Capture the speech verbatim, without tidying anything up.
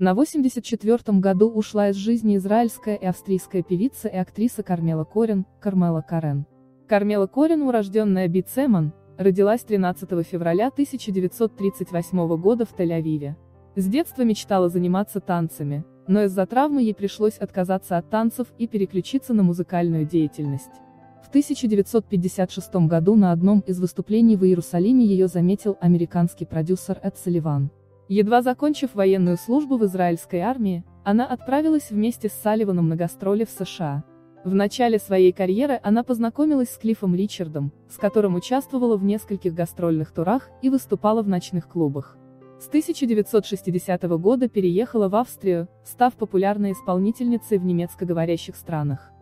На восемьдесят четвёртом году ушла из жизни израильская и австрийская певица и актриса Кармела Коррен, Кармела Коррен. Кармела Коррен, урожденная Би Цеман, родилась тринадцатого февраля тысяча девятьсот тридцать восьмого года в Тель-Авиве. С детства мечтала заниматься танцами, но из-за травмы ей пришлось отказаться от танцев и переключиться на музыкальную деятельность. В тысяча девятьсот пятьдесят шестом году на одном из выступлений в Иерусалиме ее заметил американский продюсер Эд Салливан. Едва закончив военную службу в израильской армии, она отправилась вместе с Салливаном на гастроли в США. В начале своей карьеры она познакомилась с Клиффом Ричардом, с которым участвовала в нескольких гастрольных турах и выступала в ночных клубах. С тысяча девятьсот шестидесятого года переехала в Австрию, став популярной исполнительницей в немецкоговорящих странах.